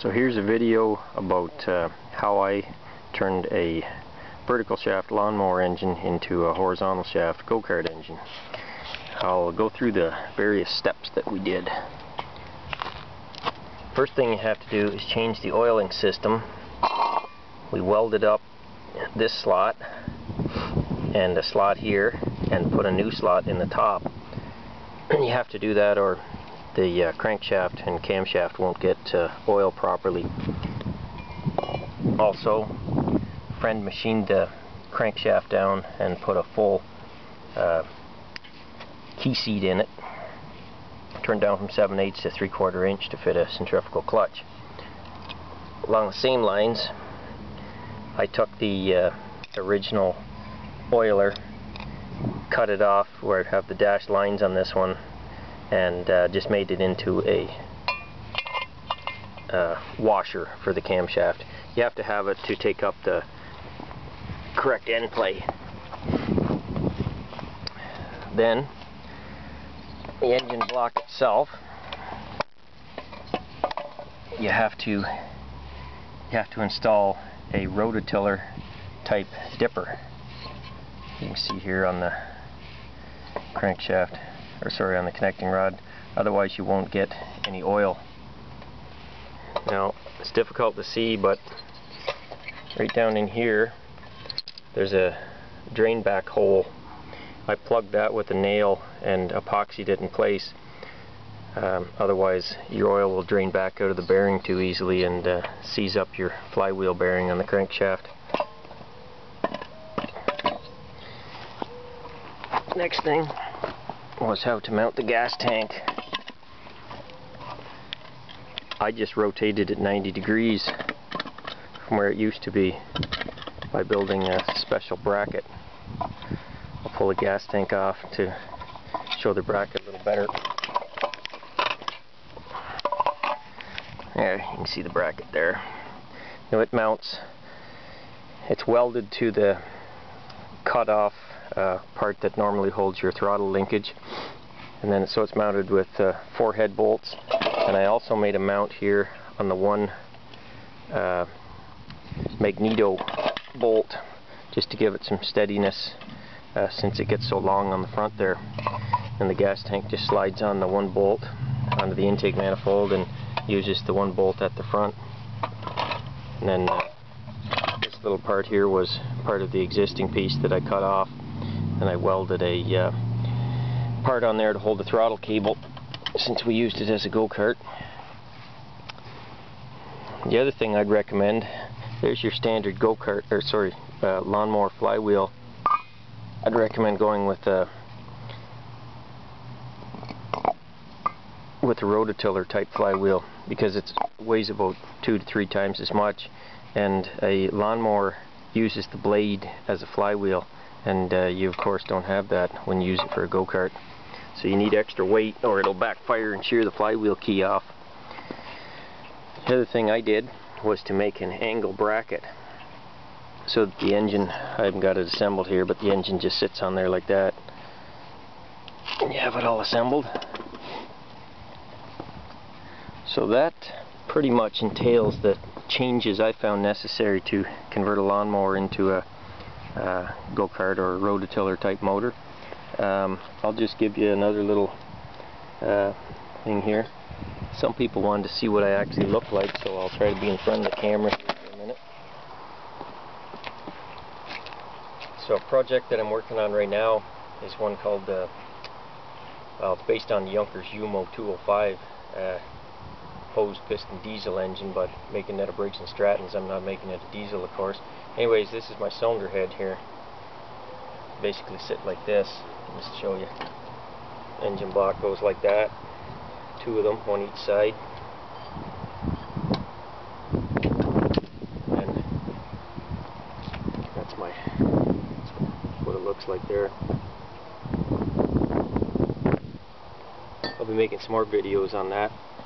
So here's a video about how I turned a vertical shaft lawnmower engine into a horizontal shaft go-kart engine. I'll go through the various steps that we did. First thing you have to do is change the oiling system. We welded up this slot and a slot here and put a new slot in the top. You have to do that or the crankshaft and camshaft won't get oil properly. Also, a friend machined the crankshaft down and put a full key seat in it. Turned down from 7/8 to 3/4 inch to fit a centrifugal clutch. Along the same lines, I took the original oiler, cut it off where I have the dashed lines on this one, and just made it into a washer for the camshaft. You have to have it to take up the correct end play. Then the engine block itself, you have to install a rototiller type dipper. You can see here on the crankshaft, or sorry, on the connecting rod, otherwise you won't get any oil. Now, it's difficult to see, but right down in here there's a drain back hole. I plugged that with a nail and epoxied it in place, otherwise your oil will drain back out of the bearing too easily and seize up your flywheel bearing on the crankshaft. Next thing was how to mount the gas tank. I just rotated it 90 degrees from where it used to be by building a special bracket. I'll pull the gas tank off to show the bracket a little better. There, you can see the bracket there. Now it mounts, it's welded to the cutoff part that normally holds your throttle linkage, and then so it's mounted with 4 head bolts, and I also made a mount here on the one magneto bolt just to give it some steadiness since it gets so long on the front there. And the gas tank just slides on the one bolt onto the intake manifold and uses the one bolt at the front. And then this little part here was part of the existing piece that I cut off, and I welded a part on there to hold the throttle cable since we used it as a go-kart. The other thing I'd recommend, there's your standard go-kart, or sorry, lawnmower flywheel. I'd recommend going with a rototiller type flywheel because it weighs about 2 to 3 times as much, and a lawnmower uses the blade as a flywheel. And you of course don't have that when you use it for a go-kart, so you need extra weight or it'll backfire and shear the flywheel key off. The other thing I did was to make an angle bracket so that the engine, I haven't got it assembled here, but the engine just sits on there like that. And you have it all assembled. So that pretty much entails the changes I found necessary to convert a lawnmower into a go-kart or rototiller type motor. I'll just give you another little thing here. Some people wanted to see what I actually look like, so I'll try to be in front of the camera for a minute. So a project that I'm working on right now is one called, well, it's based on the Yonkers Umo 205 hose piston diesel engine, but making that a Briggs and Strattons. I'm not making it a diesel, of course. Anyways, this is my cylinder head here. Basically sit like this. I'll just show you. Engine block goes like that. 2 of them, one each side. And that's what it looks like there. I'll be making some more videos on that.